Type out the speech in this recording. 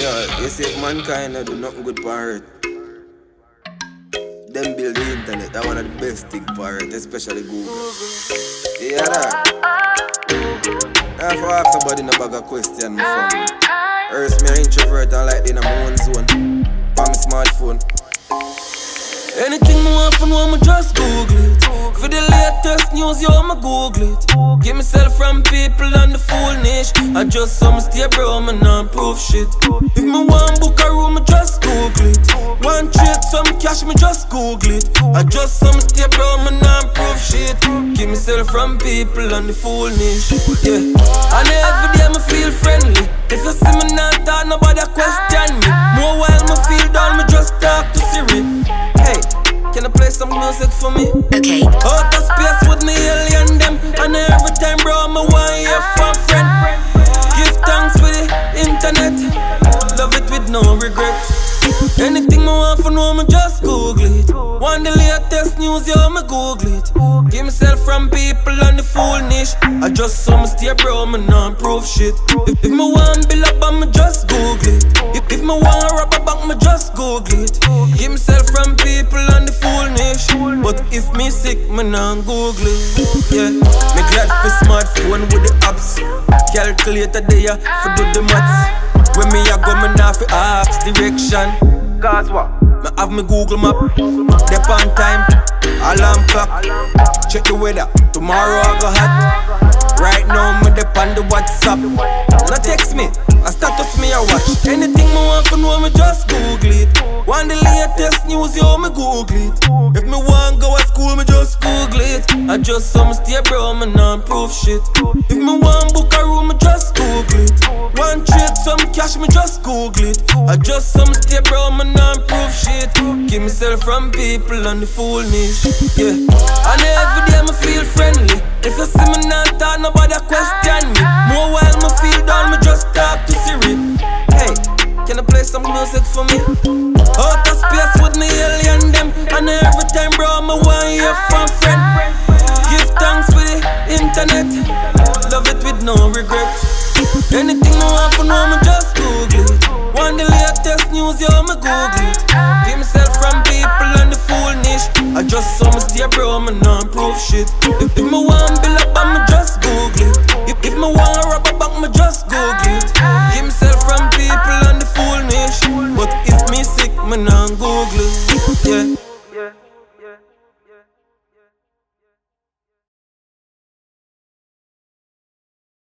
Yeah, you see if mankind do nothing good for it. Them build the internet, that one of the best thing for it, especially Google. You hear that? I for ask somebody in a bag of question for me. Earth, me an introvert, I like in my own zone. On my smartphone. Anything I want to know, I just Google it. For the latest news, yo, I Google it. Get myself from people and the full niche. I just some stay bro, I not proof shit. If me want book a room, I just Google it. One trade some cash, me just Google it. I just some stay bro, I not proof shit. Get myself from people and the full niche. Yeah, and every day I feel friendly. If you see me not talk, nobody question me. More while I feel down, I just talk to Siri. Hey, can I play some music for me? Okay. Outer space with me alien them. And every time bro, I want to hear from friend. Give thanks for the internet. Love it with no regret. Anything I want for know, I just Google it. Want the latest news, yo, I Google it. Give myself from people and the full niche. I just some stay bro, I not proof shit. If I want to build up, I just Google it. If I want to rob a bank, I just Google it. Give myself from people and the full niche. But if me sick, I not Google it. Yeah, me glad for smartphone with the apps. Calculator there for do the maths. When me a go, me not for apps direction. Cause what? Me have me Google Map. Dep on time, alarm clock. Check the weather, tomorrow I go hot. Right now me dep on the WhatsApp. No text me, a status me a watch. Anything me want to know, me just Google it. Want the latest news, yo, me Google it. If me want go to school, me just Google it. I just some stay bro, me not proof shit. If me want book a room, me just Google it. Want trade some cash, me just Google it. I just some stay bro, me not proof shit. Give myself from people and the full niche. Yeah, and every day me feel friendly. If you see me not talk, nobody question me. More while me feel down, me just talk to Siri. Hey, can I play some music for me? Outer space with me alien them. And every time bro, I want to hear from friend. Give thanks for the internet. Love it with no regret. Anything I want for know, I just Google it. Want the latest news, yo, I Google it. Give myself from people and the full niche. I just saw me stay bro, I not proof shit. If me want build up, I'm